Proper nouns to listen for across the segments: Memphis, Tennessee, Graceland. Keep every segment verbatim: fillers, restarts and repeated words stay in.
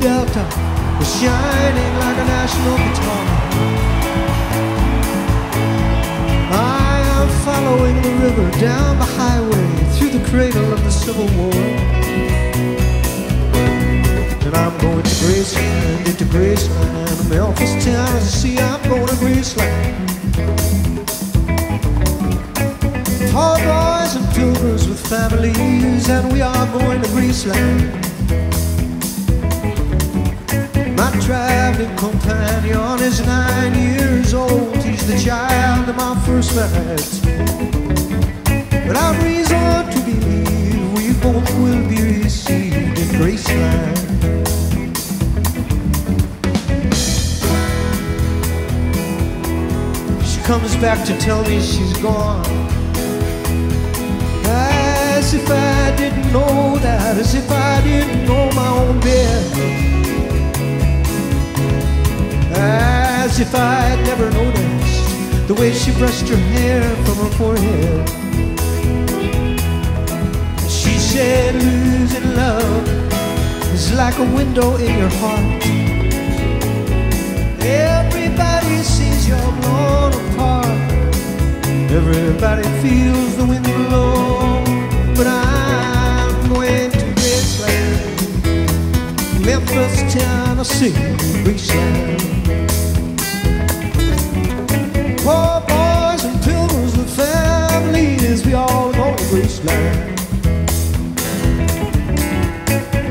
delta was shining like a national guitar. I am following the river down the highway through the cradle of the Civil War. And I'm going to Graceland, into Graceland, Memphis, Tennessee. I'm going to Graceland. Tall boys and pilgrims with families, and we are going to Graceland. My traveling companion is nine years old. He's the child of my first marriage. But I reason to believe we both will be received in Graceland. She comes back to tell me she's gone, as if I didn't know that, as if I didn't know my own bed, as if I'd never noticed the way she brushed her hair from her forehead. She said losing love is like a window in your heart. Everybody sees you're blown apart, everybody feels the wind blow. But I'm going to Graceland, Memphis, Tennessee, Graceland. Poor boys and pilgrims with families, we all go to Graceland.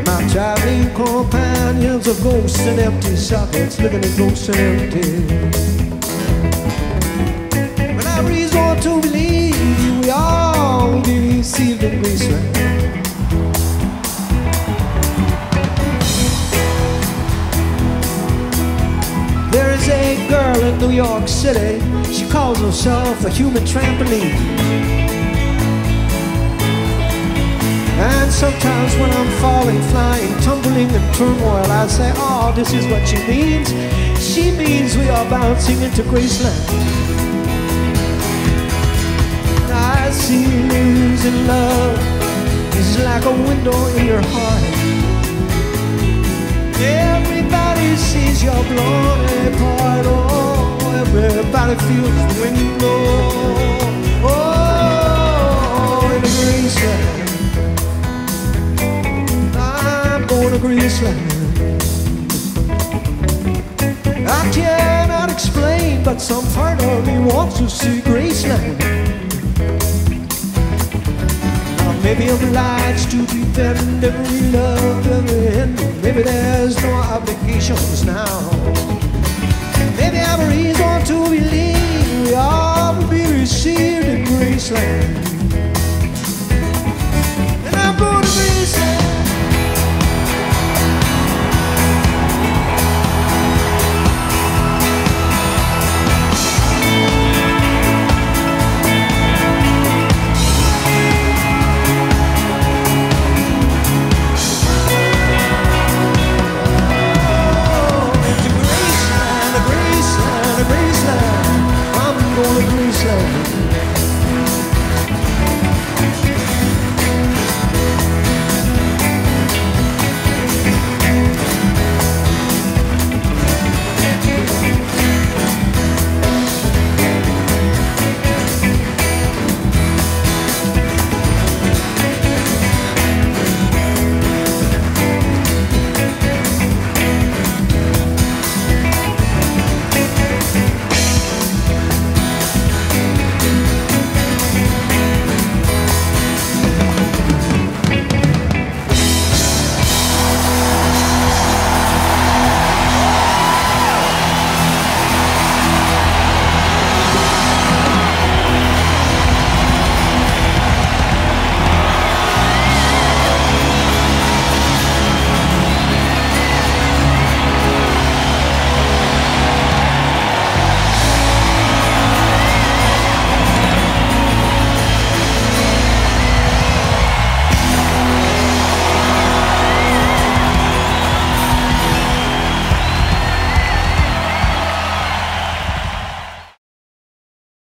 My traveling companions are ghosts and empty sockets, looking at ghosts and empty. When I resort to believe we all be received in Graceland. There is a girl in New York City, she calls herself a human trampoline. And sometimes when I'm falling, flying, tumbling in turmoil, I say, oh, this is what she means. She means we are bouncing into Graceland. I see losing love is like a window in your heart. Everybody sees your blown apart. Oh, everybody feels the wind blow. Oh, in Graceland, I'm going to Graceland. I cannot explain, but some part of me wants to see Graceland. I may be obliged to defend every love, every end. Maybe there's no obligations now. Maybe I have a reason to believe we all will be received in Graceland. And I'm going to Graceland. Graceland, I'm going to Graceland.